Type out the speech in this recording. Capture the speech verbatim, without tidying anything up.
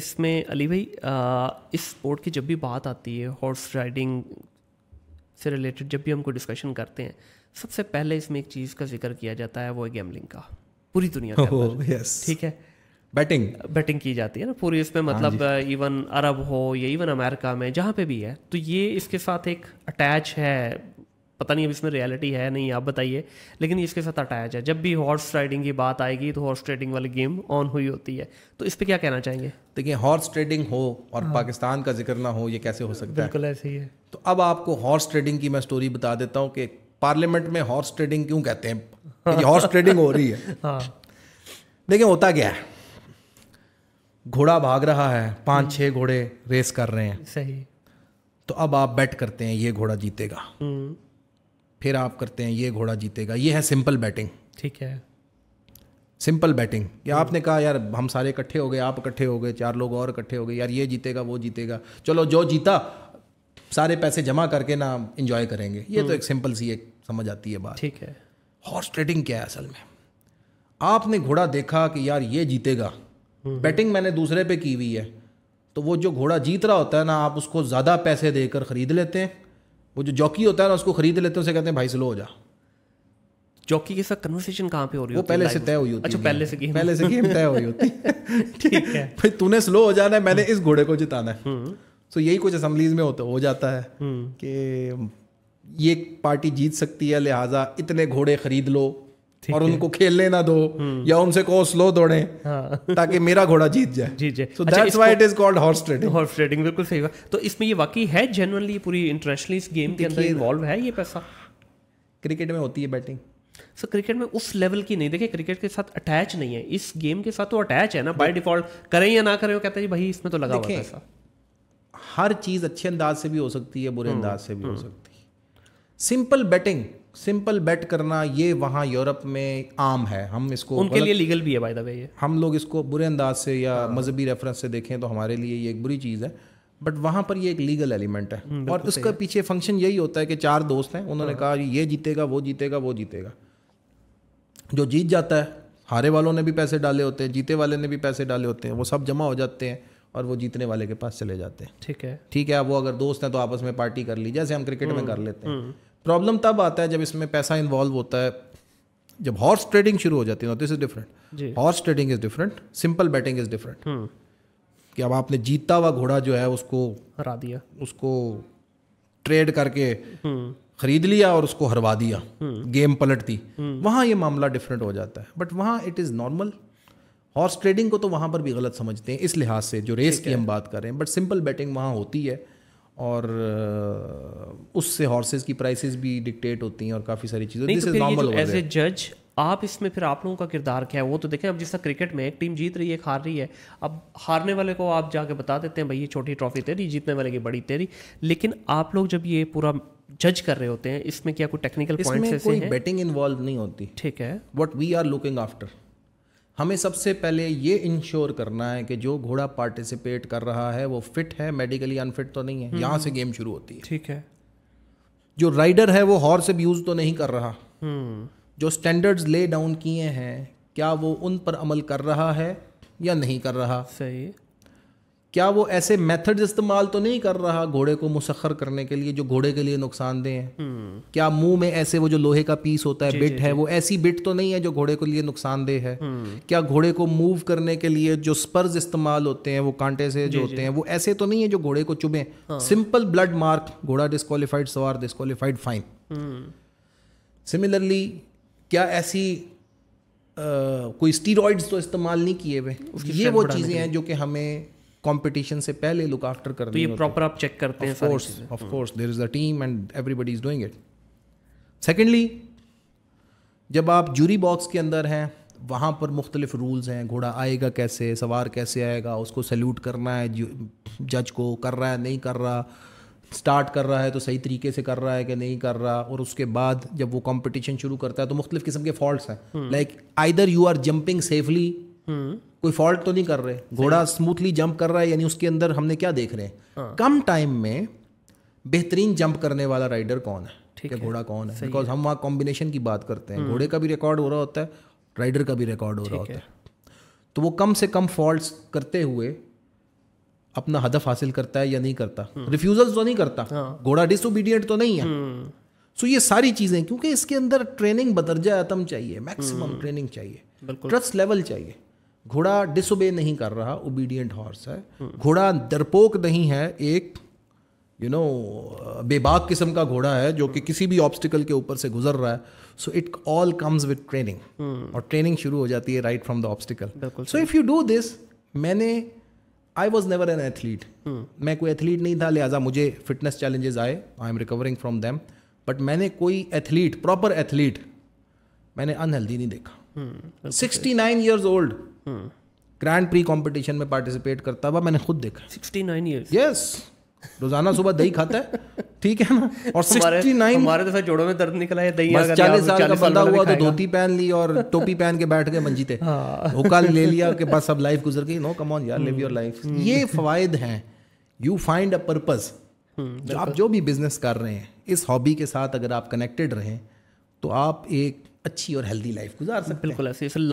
इसमें अली भाई आ, इस स्पोर्ट की जब भी बात आती है, हॉर्स राइडिंग से रिलेटेड जब भी हमको डिस्कशन करते हैं, सबसे पहले इसमें एक चीज़ का जिक्र किया जाता है, वो है गैम्बलिंग का। पूरी दुनिया के अंदर यस ठीक है बैटिंग बैटिंग की जाती है ना पूरी इसमें, मतलब इवन अरब हो या इवन अमेरिका में जहाँ पे भी है, तो ये इसके साथ एक अटैच है। पता नहीं अब इसमें रियलिटी है नहीं, आप बताइए, लेकिन इसके साथ अटैच है। जब भी हॉर्स राइडिंग की बात आएगी तो हॉर्स ट्रेडिंग वाली गेम ऑन हुई होती है, तो इस पे क्या कहना चाहेंगे? देखिए, हॉर्स ट्रेडिंग हो और हाँ। पाकिस्तान का जिक्र ना हो, ये कैसे हो सकता है? बिल्कुल ऐसे ही है। तो अब आपको हॉर्स ट्रेडिंग की मैं स्टोरी बता देता हूँ कि पार्लियामेंट में हॉर्स ट्रेडिंग क्यों कहते हैं, हॉर्स ट्रेडिंग हो रही है। हाँ। देखिए, होता क्या है, घोड़ा भाग रहा है, पाँच छः घोड़े रेस कर रहे हैं, सही। तो अब आप बेट करते हैं ये घोड़ा जीतेगा, फिर आप करते हैं ये घोड़ा जीतेगा। ये है सिंपल बैटिंग, ठीक है, सिंपल बैटिंग। या आपने कहा यार हम सारे इकट्ठे हो गए, आप इकट्ठे हो गए, चार लोग और इकट्ठे हो गए, यार ये जीतेगा वो जीतेगा, चलो जो जीता सारे पैसे जमा करके ना एंजॉय करेंगे। ये तो एक सिंपल सी एक समझ आती है बात, ठीक है। हॉर्स ट्रेडिंग क्या है असल में, आपने घोड़ा देखा कि यार ये जीतेगा, बैटिंग मैंने दूसरे पे की हुई है, तो वो जो घोड़ा जीत रहा होता है ना, आप उसको ज़्यादा पैसे देकर ख़रीद लेते हैं। वो जो जॉकी होता है ना, उसको खरीद लेते हैं, उसे कहते हैं भाई स्लो हो जा। जॉकी के साथ कन्वर्सेशन कहाँ पे हो रही होती है? वो पहले से तय हुई होती है। अच्छा, पहले से गेम पहले से गेम तय हुई होती है, ठीक है। भाई तूने स्लो हो जाना है, मैंने इस घोड़े को जिताना है। सो यही कुछ असम्बलीज में होता हो जाता है कि ये पार्टी जीत सकती है, लिहाजा इतने घोड़े खरीद लो और उनको खेलने ना दो, या उनसे कहो स्लो दौड़े, हाँ। ताकि मेरा घोड़ा जीत जाए जीत जाए so that's why it is called horse trading. Horse trading बिल्कुल सही है। तो इसमें ये वाकई है, जनरली पूरी इंटरनेशनली इस गेम के अंदर इन्वॉल्व है ये पैसा। क्रिकेट में होती है बैटिंग, सो क्रिकेट में उस लेवल की नहीं। देखिए, क्रिकेट के साथ अटैच नहीं है, इस गेम के साथ तो अटैच है ना, बाय डिफॉल्ट करें या ना करें वो कहते हैं भाई इसमें तो लगा हुआ है पैसा। हर चीज़ अच्छे अंदाज से भी हो सकती है, बुरे अंदाज से भी हो सकती है। सिंपल बैटिंग, सिंपल बैट करना, ये वहाँ यूरोप में आम है। हम इसको उनके लिए लीगल भी है बाय द वे। ये हम लोग इसको बुरे अंदाज से या मजहबी रेफरेंस से देखें तो हमारे लिए ये एक बुरी चीज़ है, बट वहाँ पर ये एक लीगल एलिमेंट है। और उसका पीछे फंक्शन यही होता है कि चार दोस्त हैं, उन्होंने कहा ये जीतेगा वो जीतेगा वो जीतेगा, जो जीत जाता है, हारे वालों ने भी पैसे डाले होते हैं, जीते वाले ने भी पैसे डाले होते हैं, वो सब जमा हो जाते हैं और वो जीतने वाले के पास चले जाते हैं, ठीक है ठीक है। वो अगर दोस्त हैं तो आपस में पार्टी कर ली, जैसे हम क्रिकेट में कर लेते हैं। प्रॉब्लम तब आता है जब इसमें पैसा इन्वॉल्व होता है, जब हॉर्स ट्रेडिंग शुरू हो जाती है। This is different, horse trading is different, simple batting is different. कि अब आपने जीता हुआ घोड़ा जो है उसको हरा दिया, उसको ट्रेड करके खरीद लिया और उसको हरवा दिया, गेम पलट दी। वहाँ ये मामला डिफरेंट हो जाता है, बट वहाँ it is normal. Horse trading को तो वहाँ पर भी गलत समझते हैं इस लिहाज से जो रेस की हम बात कर रहे हैं, बट सिंपल बैटिंग वहाँ होती है और उससे हॉर्सेस की प्राइसेस भी डिक्टेट होती हैं और काफ़ी सारी चीज़ें। This is normal. As a जज आप इसमें फिर आप लोगों का किरदार क्या है वो तो देखें। अब जिस तरह क्रिकेट में एक टीम जीत रही है, एक हार रही है, अब हारने वाले को आप जाके बता देते हैं भाई ये छोटी ट्रॉफी तेरी, जीतने वाले की बड़ी तेरी, लेकिन आप लोग जब ये पूरा जज कर रहे होते हैं इसमें क्या कोई टेक्निकल पॉइंट्स ऐसे हैं? इसमें कोई बैटिंग इन्वॉल्व नहीं होती, ठीक है। What we are looking after, हमें सबसे पहले ये इंश्योर करना है कि जो घोड़ा पार्टिसिपेट कर रहा है वो फिट है, मेडिकली अनफिट तो नहीं है। यहाँ से गेम शुरू होती है, ठीक है। जो राइडर है वो हॉर्स अब्यूज तो नहीं कर रहा, जो स्टैंडर्ड्स ले डाउन किए हैं क्या वो उन पर अमल कर रहा है या नहीं कर रहा, सही। क्या वो ऐसे मेथड्स इस्तेमाल तो नहीं कर रहा घोड़े को मुसखर करने के लिए जो घोड़े के लिए नुकसानदेह हैं। क्या मुंह में ऐसे वो जो लोहे का पीस होता है, बिट है, वो ऐसी बिट तो नहीं है जो घोड़े के लिए नुकसानदेह है। क्या घोड़े को मूव करने के लिए जो स्पर्स इस्तेमाल होते हैं, वो कांटे से जो होते हैं, वो ऐसे तो नहीं है जो घोड़े को चुभे। सिंपल ब्लड मार्क, घोड़ा डिस्क्वालीफाइड, सवार डिस्क्वालीफाइड, फाइन। सिमिलरली क्या ऐसी कोई स्टीरॉइड्स तो इस्तेमाल नहीं किए हुए। ये वो चीज़ें हैं जो कि हमें कंपटीशन से पहले लुक आफ्टर करनी होती है। तो ये प्रॉपर आप चेक करते हैं? Of course, of course there is a team and everybody is doing it. Secondly, जब आप जूरी बॉक्स के अंदर हैं, वहाँ पर मुख्तलिफ रूल्स हैं। घोड़ा आएगा कैसे, सवार कैसे आएगा, उसको सैल्यूट करना है जज को, कर रहा है नहीं कर रहा, स्टार्ट कर रहा है तो सही तरीके से कर रहा है कि नहीं कर रहा। और उसके बाद जब वो कंपटीशन शुरू करता है तो मुख्तलिफ किस्म के फॉल्ट्स हैं, like either you are jumping safely, कोई फॉल्ट तो नहीं कर रहे, घोड़ा स्मूथली जंप कर रहा है, यानी उसके अंदर हमने क्या देख रहे हैं, हाँ। कम टाइम में बेहतरीन जंप करने वाला राइडर कौन है, ठीक है, घोड़ा कौन है, बिकॉज हम वहाँ कॉम्बिनेशन की बात करते हैं। घोड़े का भी रिकॉर्ड हो रहा होता है, राइडर का भी रिकॉर्ड हो रहा होता है। तो वो कम से कम फॉल्ट करते हुए अपना हदफ हासिल करता है या नहीं करता, रिफ्यूजल तो नहीं करता, घोड़ा डिसोबीडियंट तो नहीं है। सो ये सारी चीजें, क्योंकि इसके अंदर ट्रेनिंग बदरजा आतम चाहिए, मैक्सिमम ट्रेनिंग चाहिए, ट्रस्ट लेवल चाहिए। घोड़ा डिसोबे नहीं कर रहा, ओबीडियंट हॉर्स है। घोड़ा डरपोक नहीं है, एक यू नो बेबाक किस्म का घोड़ा है जो कि किसी भी ऑब्स्टिकल के ऊपर से गुजर रहा है। So it all comes with training, और ट्रेनिंग शुरू हो जाती है right from the obstacle. So if you do this, मैंने I was never an athlete, मैं कोई एथलीट नहीं था, लिहाजा मुझे फिटनेस चैलेंजेस आए, I am recovering from them, but मैंने कोई एथलीट, प्रॉपर एथलीट मैंने अनहेल्दी नहीं देखा। Sixty nine years old grand prix competition में पार्टिसिपेट करता हुआ मैंने खुद देखा। सिक्सटी नाइन ईयर्स, यस, रोजाना सुबह दही खाता है, ठीक है ना, और उनहत्तर हमारे तो जोड़ों में दर्द निकला है, दही अगर चालीस साल का बंदा हुआ तो धोती पहन ली और टोपी पहन के बैठ गए मंजीते, धोखा ले लिया कि बस अब लाइफ गुजर गई। नो, कम ऑन यार, लिव योर लाइफ। ये फवायद हैं, यू फाइंड अ पर्पस। आप जो भी बिजनेस कर रहे हैं, इस हॉबी के साथ अगर आप कनेक्टेड रहें तो आप एक अच्छी और हेल्दी लाइफ गुजार सकते हैं। बिल्कुल ऐसे